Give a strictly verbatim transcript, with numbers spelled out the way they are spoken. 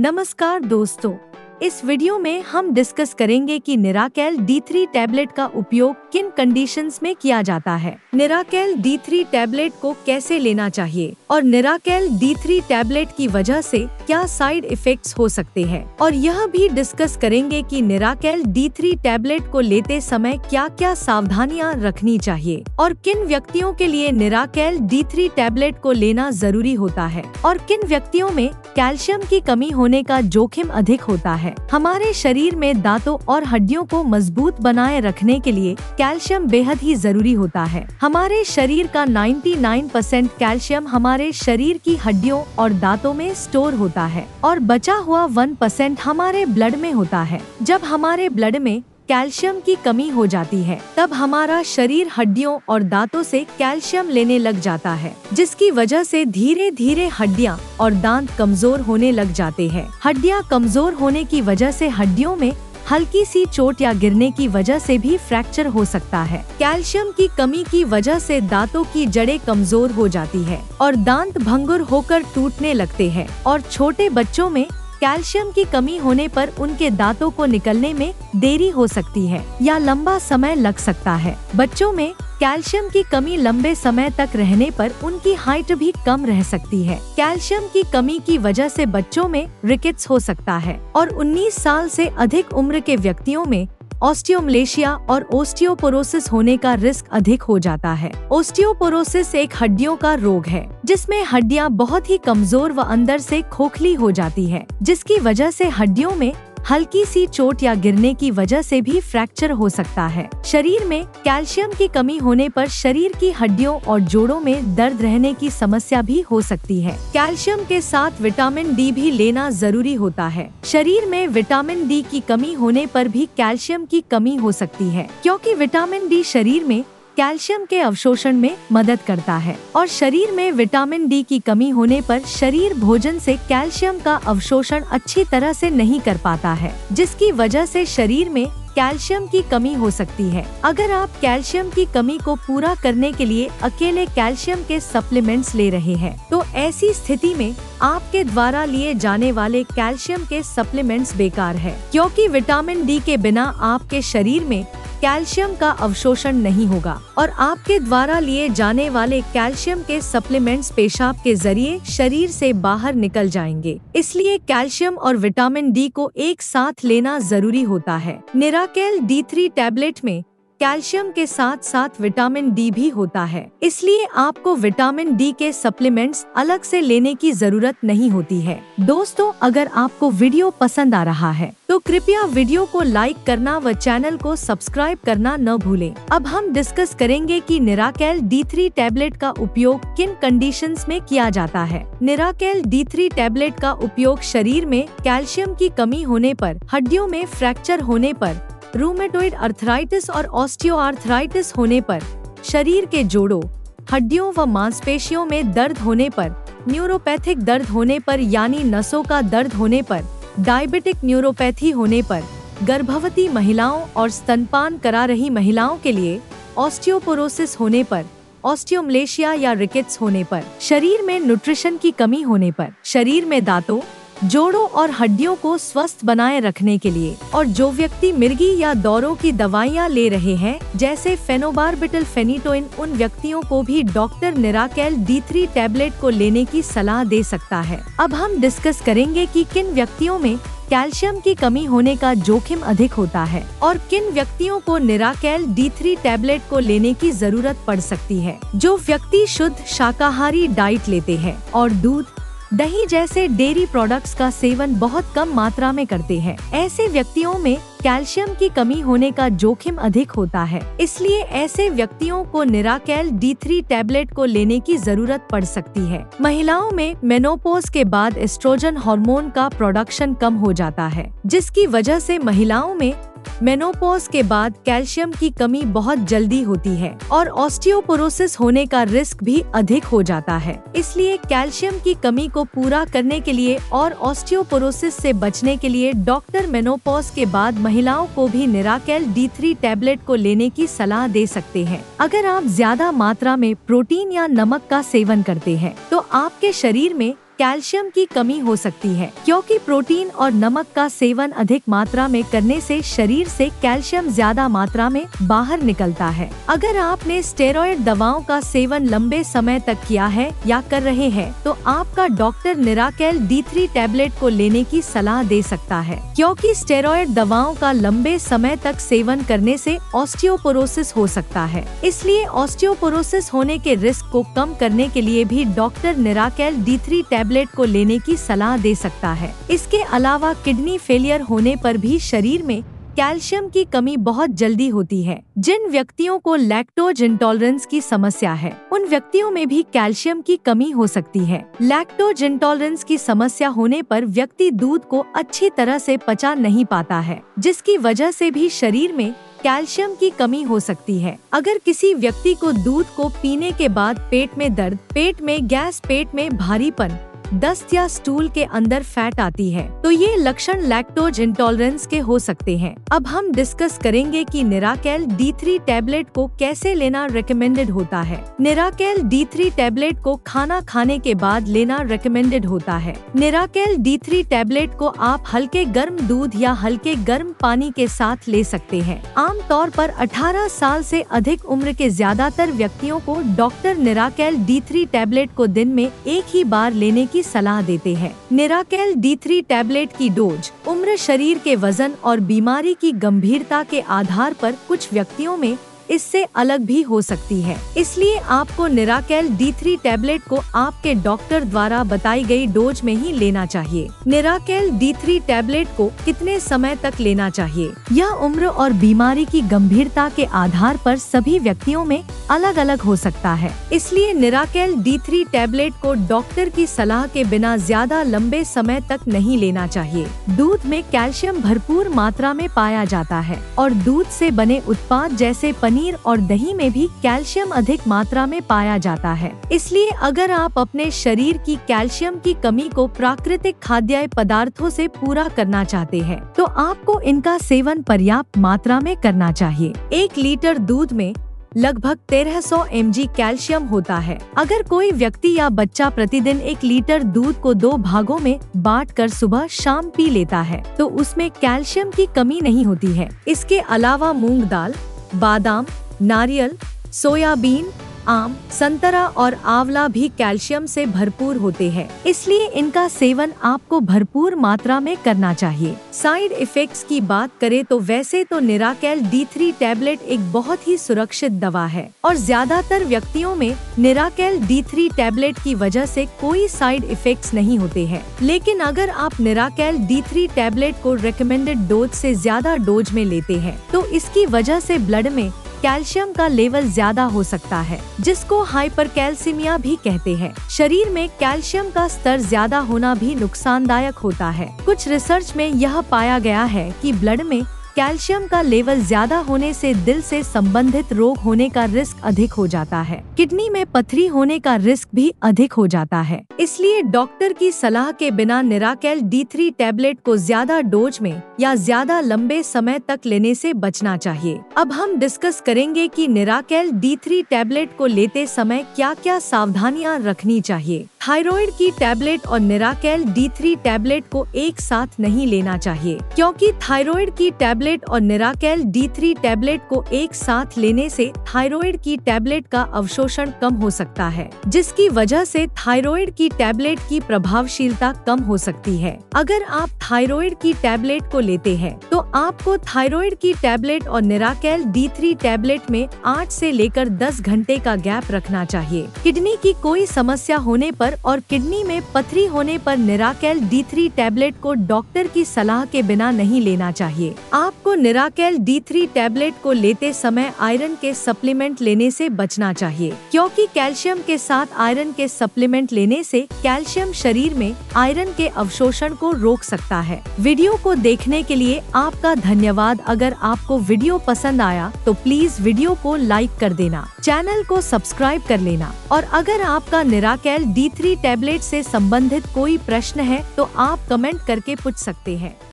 नमस्कार दोस्तों, इस वीडियो में हम डिस्कस करेंगे कि निराकैल डी थ्री टैबलेट का उपयोग किन कंडीशंस में किया जाता है, निराकैल डी थ्री टैबलेट को कैसे लेना चाहिए और निराकैल डी थ्री टैबलेट की वजह से क्या साइड इफेक्ट्स हो सकते हैं। और यह भी डिस्कस करेंगे कि निराकैल डी थ्री टैबलेट को लेते समय क्या क्या सावधानियां रखनी चाहिए और किन व्यक्तियों के लिए निराकैल डी थ्री टैबलेट को लेना जरूरी होता है और किन व्यक्तियों में कैल्शियम की कमी होने का जोखिम अधिक होता है। हमारे शरीर में दांतों और हड्डियों को मजबूत बनाए रखने के लिए कैल्शियम बेहद ही जरूरी होता है। हमारे शरीर का निन्यानवे परसेंट कैल्शियम हमारे शरीर की हड्डियों और दांतों में स्टोर होता है और बचा हुआ एक परसेंट हमारे ब्लड में होता है। जब हमारे ब्लड में कैल्शियम की कमी हो जाती है तब हमारा शरीर हड्डियों और दांतों से कैल्शियम लेने लग जाता है, जिसकी वजह से धीरे धीरे हड्डियां और दांत कमजोर होने लग जाते हैं। हड्डियां कमजोर होने की वजह से हड्डियों में हल्की सी चोट या गिरने की वजह से भी फ्रैक्चर हो सकता है। कैल्शियम की कमी की वजह से दांतों की जड़ें कमजोर हो जाती है और दांत भंगुर होकर टूटने लगते हैं। और छोटे बच्चों में कैल्शियम की कमी होने पर उनके दांतों को निकलने में देरी हो सकती है या लंबा समय लग सकता है। बच्चों में कैल्शियम की कमी लंबे समय तक रहने पर उनकी हाइट भी कम रह सकती है। कैल्शियम की कमी की वजह से बच्चों में रिकेट्स हो सकता है और उन्नीस साल से अधिक उम्र के व्यक्तियों में ऑस्टियोमलेशिया और ऑस्टियोपोरोसिस होने का रिस्क अधिक हो जाता है। ऑस्टियोपोरोसिस एक हड्डियों का रोग है जिसमें हड्डियां बहुत ही कमजोर व अंदर से खोखली हो जाती है, जिसकी वजह से हड्डियों में हल्की सी चोट या गिरने की वजह से भी फ्रैक्चर हो सकता है। शरीर में कैल्शियम की कमी होने पर शरीर की हड्डियों और जोड़ों में दर्द रहने की समस्या भी हो सकती है। कैल्शियम के साथ विटामिन डी भी लेना जरूरी होता है। शरीर में विटामिन डी की कमी होने पर भी कैल्शियम की कमी हो सकती है, क्योंकि विटामिन डी शरीर में कैल्शियम के अवशोषण में मदद करता है और शरीर में विटामिन डी की कमी होने पर शरीर भोजन से कैल्शियम का अवशोषण अच्छी तरह से नहीं कर पाता है, जिसकी वजह से शरीर में कैल्शियम की कमी हो सकती है। अगर आप कैल्शियम की कमी को पूरा करने के लिए अकेले कैल्शियम के सप्लीमेंट्स ले रहे हैं तो ऐसी स्थिति में आपके द्वारा लिए जाने वाले कैल्शियम के सप्लीमेंट्स बेकार है, क्योंकि विटामिन डी के बिना आपके शरीर में कैल्शियम का अवशोषण नहीं होगा और आपके द्वारा लिए जाने वाले कैल्शियम के सप्लीमेंट्स पेशाब के जरिए शरीर से बाहर निकल जाएंगे। इसलिए कैल्शियम और विटामिन डी को एक साथ लेना जरूरी होता है। निराकैल डी थ्री टैबलेट में कैल्शियम के साथ साथ विटामिन डी भी होता है, इसलिए आपको विटामिन डी के सप्लीमेंट्स अलग से लेने की जरूरत नहीं होती है। दोस्तों, अगर आपको वीडियो पसंद आ रहा है तो कृपया वीडियो को लाइक करना व चैनल को सब्सक्राइब करना न भूलें। अब हम डिस्कस करेंगे कि निराकैल डी थ्री टैबलेट का उपयोग किन कंडीशंस में किया जाता है। निराकैल डी थ्री टैबलेट का उपयोग शरीर में कैल्शियम की कमी होने पर, हड्डियों में फ्रैक्चर होने पर, रूमेटोइड अर्थराइटिस और ऑस्टियोआर्थराइटिस होने पर, शरीर के जोड़ों, हड्डियों व मांसपेशियों में दर्द होने पर, न्यूरोपैथिक दर्द होने पर यानी नसों का दर्द होने पर, डायबिटिक न्यूरोपैथी होने पर, गर्भवती महिलाओं और स्तनपान करा रही महिलाओं के लिए, ऑस्टियोपोरोसिस होने पर, ऑस्टियोमलेशिया या रिकेट्स होने पर, शरीर में न्यूट्रिशन की कमी होने पर, शरीर में दांतों, जोड़ों और हड्डियों को स्वस्थ बनाए रखने के लिए। और जो व्यक्ति मिर्गी या दौरों की दवाइयां ले रहे हैं जैसे फेनोबारबिटल फेनिटोइन, उन व्यक्तियों को भी डॉक्टर निराकैल डी थ्री टैबलेट को लेने की सलाह दे सकता है। अब हम डिस्कस करेंगे कि किन व्यक्तियों में कैल्शियम की कमी होने का जोखिम अधिक होता है और किन व्यक्तियों को निराकैल डी थ्री टैबलेट को लेने की जरूरत पड़ सकती है। जो व्यक्ति शुद्ध शाकाहारी डाइट लेते हैं और दूध, दही जैसे डेयरी प्रोडक्ट्स का सेवन बहुत कम मात्रा में करते हैं, ऐसे व्यक्तियों में कैल्शियम की कमी होने का जोखिम अधिक होता है। इसलिए ऐसे व्यक्तियों को निराकैल डी थ्री टैबलेट को लेने की जरूरत पड़ सकती है। महिलाओं में मेनोपॉज के बाद एस्ट्रोजन हार्मोन का प्रोडक्शन कम हो जाता है, जिसकी वजह से महिलाओं में मेनोपॉज के बाद कैल्शियम की कमी बहुत जल्दी होती है और ऑस्टियोपोरोसिस होने का रिस्क भी अधिक हो जाता है। इसलिए कैल्शियम की कमी को पूरा करने के लिए और ऑस्टियोपोरोसिस से बचने के लिए डॉक्टर मेनोपॉज के बाद महिलाओं को भी निराकैल डी थ्री टैबलेट को लेने की सलाह दे सकते हैं। अगर आप ज्यादा मात्रा में प्रोटीन या नमक का सेवन करते हैं तो आपके शरीर में कैल्शियम की कमी हो सकती है, क्योंकि प्रोटीन और नमक का सेवन अधिक मात्रा में करने से शरीर से कैल्शियम ज्यादा मात्रा में बाहर निकलता है। अगर आपने स्टेरॉयड दवाओं का सेवन लंबे समय तक किया है या कर रहे हैं, तो आपका डॉक्टर निराकेल डी थ्री टैबलेट को लेने की सलाह दे सकता है, क्योंकि स्टेरॉयड दवाओं का लंबे समय तक सेवन करने से ऑस्टियोपोरोसिस हो सकता है। इसलिए ऑस्टियोपोरोसिस होने के रिस्क को कम करने के लिए भी डॉक्टर निराकेल डी थ्री टैबलेट को लेने की सलाह दे सकता है। इसके अलावा किडनी फेलियर होने पर भी शरीर में कैल्शियम की कमी बहुत जल्दी होती है। जिन व्यक्तियों को लैक्टोज इनटोलरेंस की समस्या है, उन व्यक्तियों में भी कैल्शियम की कमी हो सकती है। लैक्टोज इनटोलरेंस की समस्या होने पर व्यक्ति दूध को अच्छी तरह से पचा नहीं पाता है, जिसकी वजह से भी शरीर में कैल्शियम की कमी हो सकती है। अगर किसी व्यक्ति को दूध को पीने के बाद पेट में दर्द, पेट में गैस, पेट में भारीपन, दस्त या स्टूल के अंदर फैट आती है, तो ये लक्षण लैक्टोज इंटॉलरेंस के हो सकते हैं। अब हम डिस्कस करेंगे कि निराकेल डी थ्री टैबलेट को कैसे लेना रिकमेंडेड होता है। निराकेल डी थ्री टैबलेट को खाना खाने के बाद लेना रिकमेंडेड होता है। निराकेल डी थ्री टैबलेट को आप हल्के गर्म दूध या हल्के गर्म पानी के साथ ले सकते हैं। आमतौर पर अठारह साल से अधिक उम्र के ज्यादातर व्यक्तियों को डॉक्टर निराकेल डी थ्री टैबलेट को दिन में एक ही बार लेने की सलाह देते हैं। निराकेल डी थ्री टैबलेट की डोज उम्र, शरीर के वजन और बीमारी की गंभीरता के आधार पर कुछ व्यक्तियों में इससे अलग भी हो सकती है। इसलिए आपको निराकेल डी थ्री टैबलेट को आपके डॉक्टर द्वारा बताई गई डोज में ही लेना चाहिए। निराकेल डी थ्री टैबलेट को कितने समय तक लेना चाहिए, यह उम्र और बीमारी की गंभीरता के आधार पर सभी व्यक्तियों में अलग अलग हो सकता है। इसलिए निराकेल डी थ्री टैबलेट को डॉक्टर की सलाह के बिना ज्यादा लंबे समय तक नहीं लेना चाहिए। दूध में कैल्शियम भरपूर मात्रा में पाया जाता है और दूध से बने उत्पाद जैसे पनीर और दही में भी कैल्शियम अधिक मात्रा में पाया जाता है। इसलिए अगर आप अपने शरीर की कैल्शियम की कमी को प्राकृतिक खाद्य पदार्थों से पूरा करना चाहते हैं, तो आपको इनका सेवन पर्याप्त मात्रा में करना चाहिए। एक लीटर दूध में लगभग तेरह सौ एमजी कैल्शियम होता है। अगर कोई व्यक्ति या बच्चा प्रतिदिन एक लीटर दूध को दो भागों में बांटकर सुबह शाम पी लेता है, तो उसमें कैल्शियम की कमी नहीं होती है। इसके अलावा मूंग दाल, बादाम, नारियल, सोयाबीन, आम, संतरा और आंवला भी कैल्शियम से भरपूर होते हैं, इसलिए इनका सेवन आपको भरपूर मात्रा में करना चाहिए। साइड इफेक्ट्स की बात करें तो वैसे तो निराकेल डी थ्री टैबलेट एक बहुत ही सुरक्षित दवा है और ज्यादातर व्यक्तियों में निराकेल डी थ्री टैबलेट की वजह से कोई साइड इफेक्ट्स नहीं होते हैं। लेकिन अगर आप निराकेल डी थ्री टैबलेट को रिकमेंडेड डोज से ज्यादा डोज में लेते हैं, तो इसकी वजह से ब्लड में कैल्शियम का लेवल ज्यादा हो सकता है, जिसको हाइपरकैल्सिमिया भी कहते हैं। शरीर में कैल्शियम का स्तर ज्यादा होना भी नुकसानदायक होता है। कुछ रिसर्च में यह पाया गया है कि ब्लड में कैल्शियम का लेवल ज्यादा होने से दिल से संबंधित रोग होने का रिस्क अधिक हो जाता है। किडनी में पथरी होने का रिस्क भी अधिक हो जाता है। इसलिए डॉक्टर की सलाह के बिना निराकेल डी थ्री टैबलेट को ज्यादा डोज में या ज्यादा लंबे समय तक लेने से बचना चाहिए। अब हम डिस्कस करेंगे कि निराकेल डी थ्री टैबलेट को लेते समय क्या क्या सावधानियाँ रखनी चाहिए। थायराइड की टैबलेट और निराकेल डी थ्री टैबलेट को एक साथ नहीं लेना चाहिए, क्योंकि थायराइड की टैबलेट और निराकेल डी थ्री टैबलेट को एक साथ लेने से थायराइड की टैबलेट का अवशोषण कम हो सकता है, जिसकी वजह से थायराइड की टैबलेट की प्रभावशीलता कम हो सकती है। अगर आप थायराइड की टैबलेट को लेते हैं, तो आपको थायराइड की टैबलेट और निराकेल डी थ्री टैबलेट में आठ से लेकर दस घंटे का गैप रखना चाहिए। किडनी की कोई समस्या होने पर और किडनी में पथरी होने पर निराकेल डी थ्री टैबलेट को डॉक्टर की सलाह के बिना नहीं लेना चाहिए। आपको निराकेल डी थ्री टैबलेट को लेते समय आयरन के सप्लीमेंट लेने से बचना चाहिए, क्योंकि कैल्शियम के साथ आयरन के सप्लीमेंट लेने से कैल्शियम शरीर में आयरन के अवशोषण को रोक सकता है। वीडियो को देखने के लिए आपका धन्यवाद। अगर आपको वीडियो पसंद आया तो प्लीज वीडियो को लाइक कर देना, चैनल को सब्सक्राइब कर लेना और अगर आपका निराकेल डी थ्री टैबलेट से संबंधित कोई प्रश्न है तो आप कमेंट करके पूछ सकते हैं।